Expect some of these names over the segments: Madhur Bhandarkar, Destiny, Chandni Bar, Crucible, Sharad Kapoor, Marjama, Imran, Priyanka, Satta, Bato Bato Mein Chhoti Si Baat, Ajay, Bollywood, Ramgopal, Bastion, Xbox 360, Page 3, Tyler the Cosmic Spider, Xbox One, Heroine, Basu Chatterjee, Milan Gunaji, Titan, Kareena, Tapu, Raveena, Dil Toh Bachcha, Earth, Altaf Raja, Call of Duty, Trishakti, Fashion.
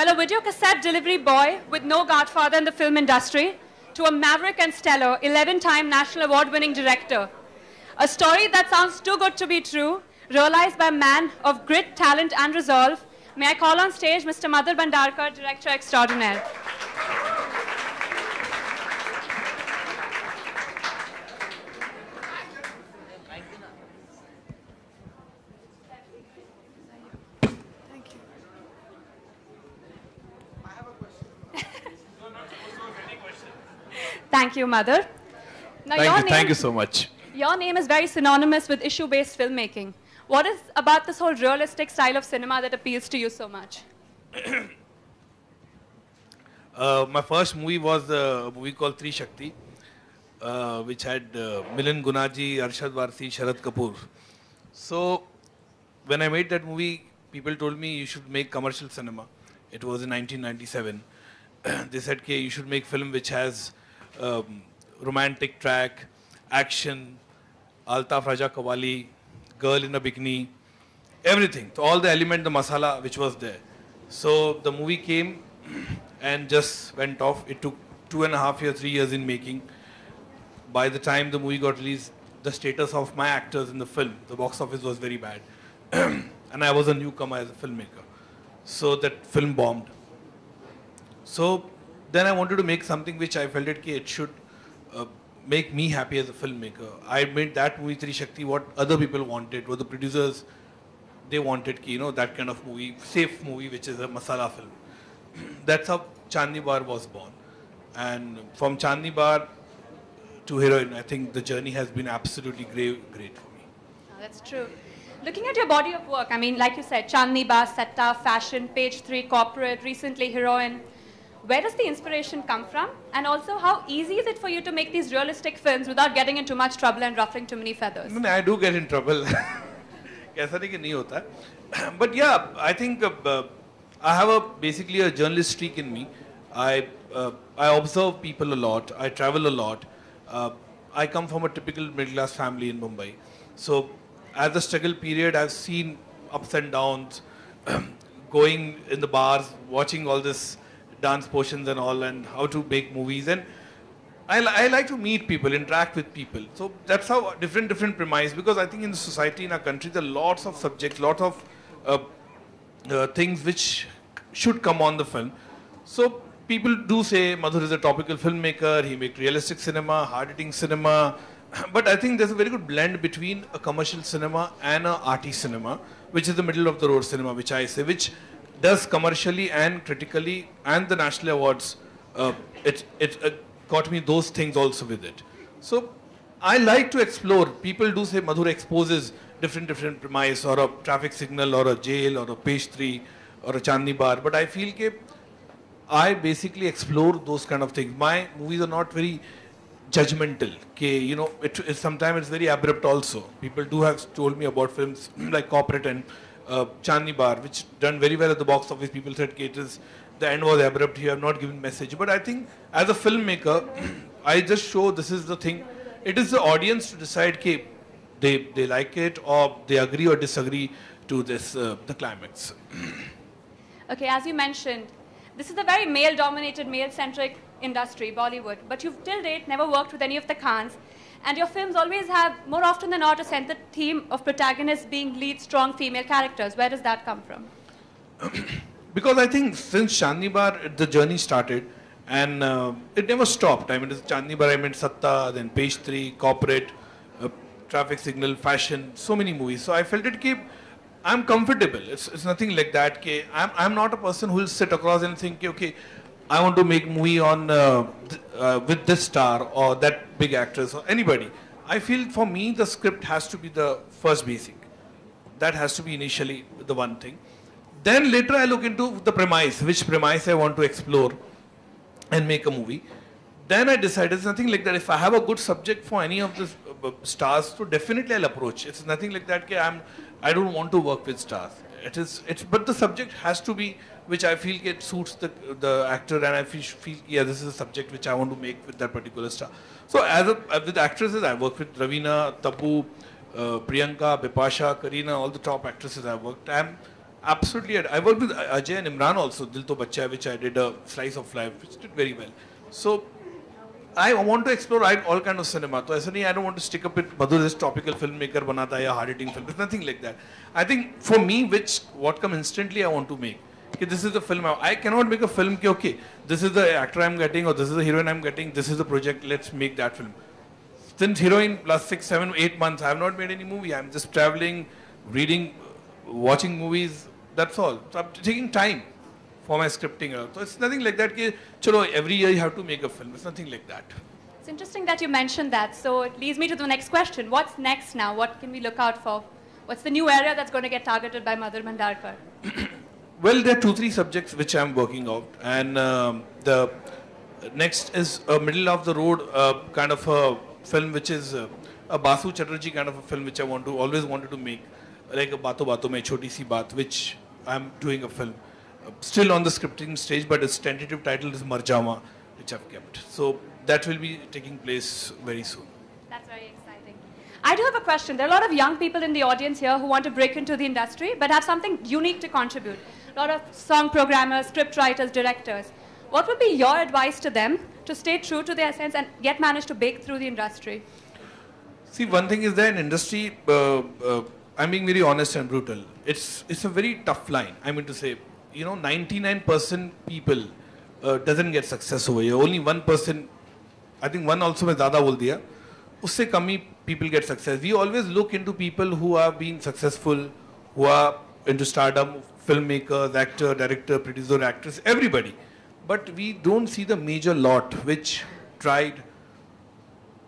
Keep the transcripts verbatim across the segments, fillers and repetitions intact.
Well, a video cassette delivery boy with no godfather in the film industry to a maverick and stellar eleven-time National Award-winning director. A story that sounds too good to be true, realized by a man of grit, talent, and resolve. May I call on stage Mister Madhur Bhandarkar, Director Extraordinaire. Thank you, Madhur. Now, thank, your you, name, thank you so much. Your name is very synonymous with issue-based filmmaking. What is about this whole realistic style of cinema that appeals to you so much? uh, my first movie was a movie called Trishakti, uh, which had uh, Milan Gunaji, Arshad Warsi, Sharad Kapoor. So when I made that movie, people told me you should make commercial cinema. It was in nineteen ninety-seven. They said, okay, you should make film which has Um, romantic track, action, Altaf Raja Kawali, girl in a bikini, everything. So all the element, the masala which was there. So the movie came and just went off. It took two and a half years, three years in making. By the time the movie got released, the status of my actors in the film, the box office was very bad. And I was a newcomer as a filmmaker. So that film bombed. So then I wanted to make something which I felt it, it should uh, make me happy as a filmmaker. I made that movie Trishakti what other people wanted, what the producers, they wanted, you know, that kind of movie, safe movie, which is a masala film. That's how Chandni Bar was born. And from Chandni Bar to Heroine, I think the journey has been absolutely great, great for me. Oh, that's true. Looking at your body of work, I mean, like you said, Chandni Bar, Satta, Fashion, Page three, Corporate, recently Heroine. Where does the inspiration come from? And also, how easy is it for you to make these realistic films without getting into much trouble and ruffling too many feathers? No, I do get in trouble. But yeah, I think uh, I have a, basically a journalist streak in me. I, uh, I observe people a lot. I travel a lot. Uh, I come from a typical middle-class family in Mumbai. So as the struggle period, I've seen ups and downs, going in the bars, watching all this dance portions and all, and how to make movies, and I, li I like to meet people, interact with people. So that's how different, different premise, because I think in the society, in our country, there are lots of subjects, lots of uh, uh, things which should come on the film. So people do say Madhur is a topical filmmaker, he makes realistic cinema, hard-hitting cinema, but I think there's a very good blend between a commercial cinema and an arty cinema, which is the middle of the road cinema, which I say, which does commercially and critically, and the national awards, uh, it, it uh, got me those things also with it. So I like to explore. People do say Madhur exposes different, different premise, or a traffic signal, or a jail, or a page three, or a Chandni Bar. But I feel that I basically explore those kind of things. My movies are not very judgmental. Ke, you know, it, it, sometimes it's very abrupt also. People do have told me about films like Corporate and Uh, Chandni Bar, which done very well at the box office. People said, okay, it is, the end was abrupt, you have not given message. But I think as a filmmaker, I just show this is the thing. It is the audience to decide, okay, they, they like it or they agree or disagree to this, uh, the climax. Okay, as you mentioned, this is a very male-dominated, male-centric industry, Bollywood. But you've till date never worked with any of the Khans. And your films always have, more often than not, a centered theme of protagonists being lead, strong female characters. Where does that come from? Because I think since Chandni Bar, the journey started, and uh, it never stopped. I mean, Chandni Bar, I meant Satta, then Page three, Corporate, uh, Traffic Signal, Fashion, so many movies. So I felt it keep, I'm comfortable. It's, it's nothing like that. Ke, I'm, I'm not a person who will sit across and think, okay, I want to make movie on uh, th uh, with this star or that big actress or anybody. I feel for me the script has to be the first basic. That has to be initially the one thing. Then later I look into the premise, which premise I want to explore and make a movie. Then I decide it's nothing like that. If I have a good subject for any of the stars, so definitely I'll approach. It's nothing like that. I'm, I don't want to work with stars. It is, it's, but the subject has to be, which I feel it suits the, the actor, and I feel, feel, yeah, this is a subject which I want to make with that particular star. So as a, with actresses, I worked with Raveena, Tapu, uh, Priyanka, Bipasha, Kareena, all the top actresses I worked. I'm Absolutely. I worked with Ajay and Imran also, Dil Toh Bachcha, which I did a slice of life, which did very well. So I want to explore all kinds of cinema. So I don't want to stick up with Madhur as tropical filmmaker banata ya hard hitting film. There's nothing like that. I think for me, which what comes instantly I want to make. Okay, this is the film. I cannot make a film. Okay, this is the actor I'm getting, or this is the heroine I'm getting. This is the project. Let's make that film. Since Heroine last six, seven, eight months, I have not made any movie. I'm just traveling, reading, watching movies. That's all. So I'm taking time for my scripting. So it's nothing like that. Ki, chalo, every year you have to make a film. It's nothing like that. It's interesting that you mentioned that. So it leads me to the next question. What's next now? What can we look out for? What's the new area that's going to get targeted by Madhur Bhandarkar? Well, there are two, three subjects which I'm working out. And um, the next is a middle of the road uh, kind of a film, which is uh, a Basu Chatterjee kind of a film, which I want to always wanted to make. Like a Bato Bato Mein Chhoti Si Baat, which I'm doing a film. Uh, still on the scripting stage, but its tentative title is Marjama, which I've kept. So that will be taking place very soon. That's very exciting. I do have a question. There are a lot of young people in the audience here who want to break into the industry, but have something unique to contribute. A lot of song programmers, script writers, directors. What would be your advice to them to stay true to their essence and yet manage to break through the industry? See, one thing is that in industry, uh, uh, I'm being very honest and brutal. It's, it's a very tough line. I mean to say, you know, ninety-nine percent people uh, doesn't get success over here. Only one percent, I think one also mein zyada bol diya. Usse kami people get success. We always look into people who are being successful, who are into stardom, filmmakers, actor, director, producer, actress, everybody. But we don't see the major lot which tried,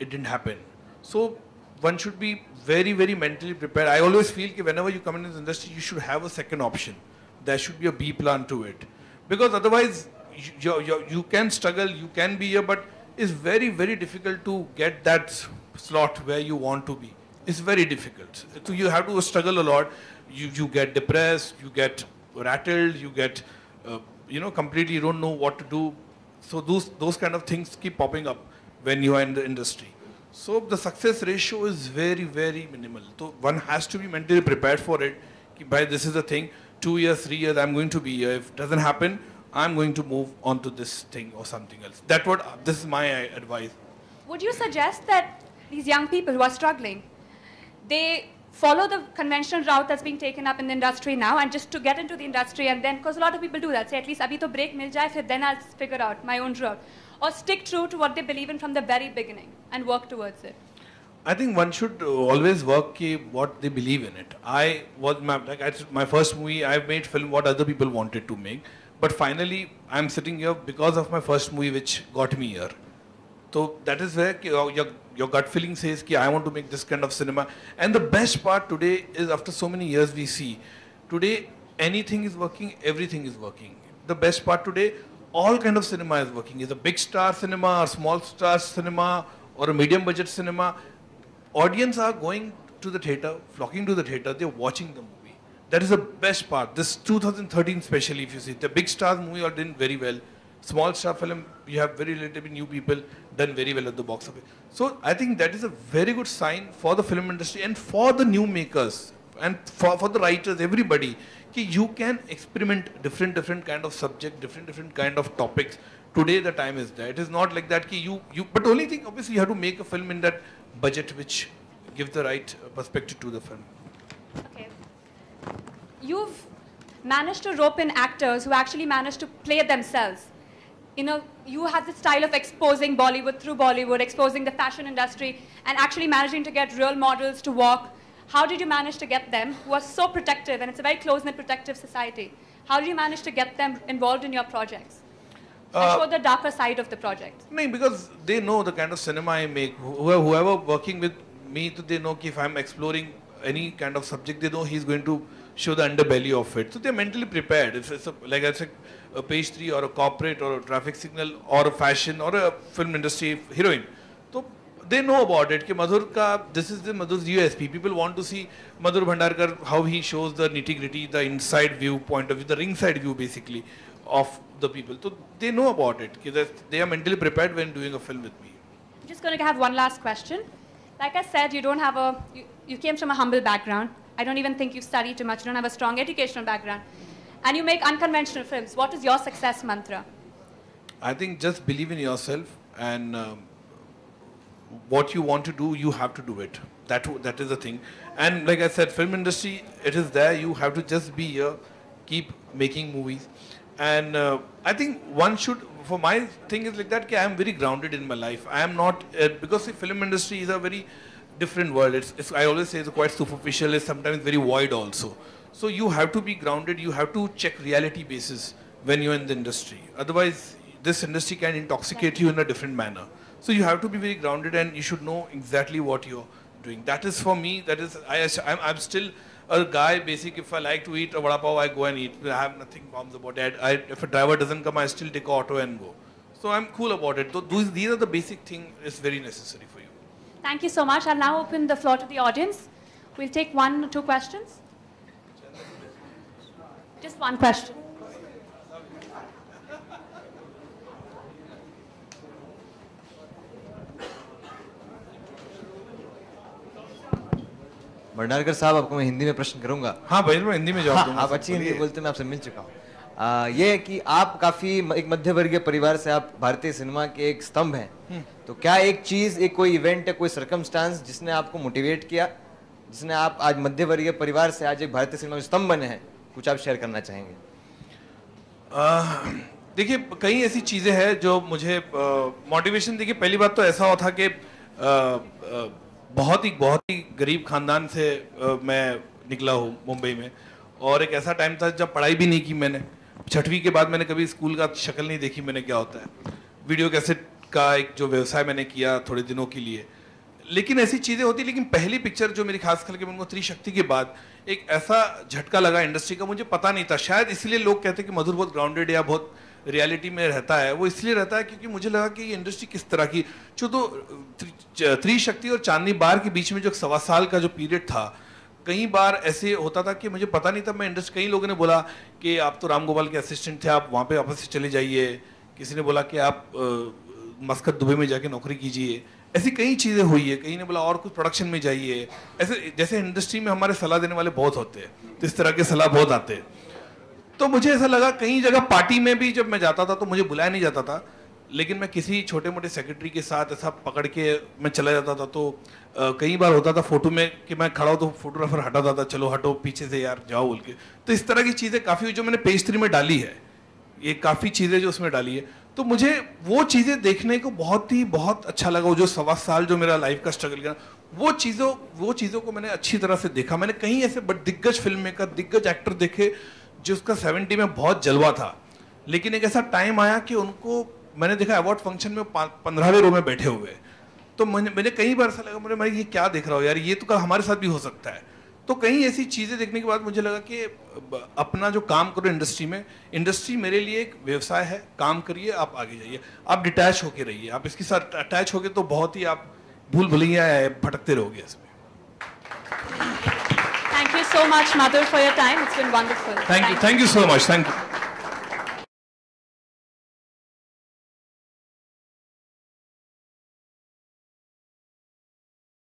it didn't happen. So one should be very, very mentally prepared. I always feel that whenever you come into this industry, you should have a second option. There should be a B plan to it. Because otherwise, you, you, you can struggle, you can be here, but it's very, very difficult to get that slot where you want to be. It's very difficult. So you have to struggle a lot. You, you get depressed, you get rattled, you get, uh, you know, completely you don't know what to do. So those, those kind of things keep popping up when you are in the industry. So the success ratio is very, very minimal. So one has to be mentally prepared for it. By this is the thing, two years, three years, I'm going to be here. If it doesn't happen, I'm going to move on to this thing or something else. That's what, this is my advice. Would you suggest that these young people who are struggling, they follow the conventional route that's being taken up in the industry now, and just to get into the industry and then, because a lot of people do that, say at least abhi to break mil jaye, phir then I'll figure out my own route. Or stick true to what they believe in from the very beginning and work towards it? I think one should always work ki what they believe in it. I was my, like I, my first movie, I made film what other people wanted to make. But finally, I'm sitting here because of my first movie which got me here. So that is where ki, your, your gut feeling says ki I want to make this kind of cinema. And the best part today is after so many years we see, today anything is working, everything is working. The best part today, all kind of cinema is working. It's a big star cinema, or small star cinema, or a medium budget cinema. Audience are going to the theatre, flocking to the theatre, they're watching the movie. That is the best part. This two thousand thirteen especially, if you see, the big stars movie all did very well. Small star film, you have very relatively new people, done very well at the box office. So I think that is a very good sign for the film industry and for the new makers, and for, for the writers, everybody, ki you can experiment different, different kind of subject, different, different kind of topics. Today the time is there. It is not like that ki you, you, but only thing obviously you have to make a film in that budget which gives the right perspective to the film. Okay. You've managed to rope in actors who actually managed to play themselves. You know, you have the style of exposing Bollywood through Bollywood, exposing the fashion industry, and actually managing to get real models to walk. How did you manage to get them, who are so protective, and it's a very close-knit protective society, how did you manage to get them involved in your projects? Uh, and show the darker side of the project. No, because they know the kind of cinema I make. Whoever working with me, they know if I'm exploring any kind of subject, they know he's going to show the underbelly of it. So they're mentally prepared. It's, it's a, like I said, a Page three or a Corporate or a Traffic Signal or a Fashion or a film industry heroine. So they know about it. Ki Madhur ka, this is the Madhur's U S P. People want to see Madhur Bhandarkar, how he shows the nitty-gritty, the inside view point of view, the ringside view basically of the people. So they know about it. Ki that they are mentally prepared when doing a film with me. I'm just going to have one last question. Like I said, you don't have a, you, you came from a humble background. I don't even think you study too much. You don't have a strong educational background. And you make unconventional films. What is your success mantra? I think just believe in yourself, and um, what you want to do, you have to do it. That, that is the thing. And like I said, film industry, it is there. You have to just be here, keep making movies. And uh, I think one should, for my thing is like that, I am very grounded in my life. I am not, uh, because the film industry is a very different world. It's, it's, I always say it's quite superficial, it's sometimes very void also. So you have to be grounded, you have to check reality basis when you're in the industry. Otherwise, this industry can intoxicate you in a different manner. So you have to be very grounded, and you should know exactly what you're doing. That is for me, that is, I, I'm, I'm still a guy, basically, if I like to eat a vada pav, I go and eat. I have nothing qualms about that. I, if a driver doesn't come, I still take an auto and go. So I'm cool about it. So these, these are the basic things is very necessary for you. Thank you so much. I'll now open the floor to the audience. We'll take one or two questions. Just one question. Bhandarkar साहब, आपको मैं हिंदी में प्रश्न करूंगा। हाँ भाई, मैं हिंदी में जवाब दूंगा। आप अच्छी हिंदी बोलते हैं, मैं आपसे मिल चुका हूँ। ये है कि आप काफी एक मध्यवर्गीय परिवार से आप भारतीय सिनेमा के एक स्तंभ हैं। तो क्या एक चीज, एक कोई इवेंट, कोई सर्कमस्टांस जिसने आपको मोटिवेट किया, जिसने आप आज मध्यवर्गीय परिवार से आज एक भारतीय सिनेमा के स्तंभ बने हैं, कुछ आप शेयर करना चाहेंगे? देखिए, कई ऐसी चीजें हैं जो मुझे मोटिवेशन, देखिए पहली बात तो ऐसा होता कि बहुत ही बहुत ही गरीब खानदान से मैं निकला हूँ मुंबई में, और एक ऐसा टाइम था जब पढ़ाई भी नहीं की मैंने। छठवीं के बाद मैंने कभी स्कूल का शक्ल नहीं देखी मैंने क्या होता है। वीडियो कैसेट का एक जो व्यवसाय मैंने किया थोड़े दिनों के लिए, लेकिन ऐसी चीज़ें होती। लेकिन पहली पिक्चर जो मेरी खास करके मुझको त्रिशक्ति के बाद एक ऐसा झटका लगा इंडस्ट्री का, मुझे पता नहीं था। शायद इसलिए लोग कहते हैं कि मधुर बहुत ग्राउंडेड या बहुत रियलिटी में रहता है। वो इसलिए रहता है क्योंकि मुझे लगा कि ये इंडस्ट्री किस तरह की, जो तो त्रिशक्ति और चांदनी बार के बीच में जो सवा साल का जो पीरियड था, कई बार ऐसे होता था कि मुझे पता नहीं था मैं इंडस्ट्री। कई लोगों ने बोला कि आप तो रामगोपाल के असिस्टेंट थे, आप वहाँ पे वापस से चले जाइए। किसी ने बोला कि आप मस्कत दुबई में जाके नौकरी कीजिए। ऐसी कई चीज़ें हुई है। कहीं ने बोला और कुछ प्रोडक्शन में जाइए। ऐसे जैसे इंडस्ट्री में हमारे सलाह देने वाले बहुत होते हैं, तो इस तरह के सलाह बहुत आते हैं। तो मुझे ऐसा लगा, कई जगह पार्टी में भी जब मैं जाता था तो मुझे बुलाया नहीं जाता था, लेकिन मैं किसी छोटे मोटे सेक्रेटरी के साथ ऐसा पकड़ के मैं चला जाता था। तो कई बार होता था फोटो में कि मैं खड़ा हूँ तो फोटोग्राफर हटाता था, चलो हटो पीछे से यार, जाओ बोल के। तो इस तरह की चीज़ें काफ़ी जो मैंने पेज थ्री में डाली है, ये काफ़ी चीज़ें जो उसमें डाली है। तो मुझे वो चीज़ें देखने को बहुत ही बहुत अच्छा लगा। वो जो सवा साल जो मेरा लाइफ का स्ट्रगल किया, वो चीज़ों वो चीज़ों को मैंने अच्छी तरह से देखा। मैंने कहीं ऐसे दिग्गज फिल्म मेकर, दिग्गज एक्टर देखे जिसका सेवेंटी में बहुत जलवा था, लेकिन एक ऐसा टाइम आया कि उनको मैंने देखा अवार्ड फंक्शन में पंद्रहवें रो में बैठे हुए। तो मैंने मैंने कई बार ऐसा लगा, मुझे मैं ये क्या देख रहा हूँ यार, ये तो कल हमारे साथ भी हो सकता है। तो कई ऐसी चीज़ें देखने के बाद मुझे लगा कि अपना जो काम करो इंडस्ट्री में, इंडस्ट्री मेरे लिए एक व्यवसाय है, काम करिए, आप आगे जाइए, आप डिटैच होके रहिए। आप इसके साथ अटैच होके तो बहुत ही आप भूल भुलैया भटकते रहोगे इसमें। Thank you so much, Madhur, for your time. It's been wonderful. Thank, Thank you. you. Thank you so much. Thank you.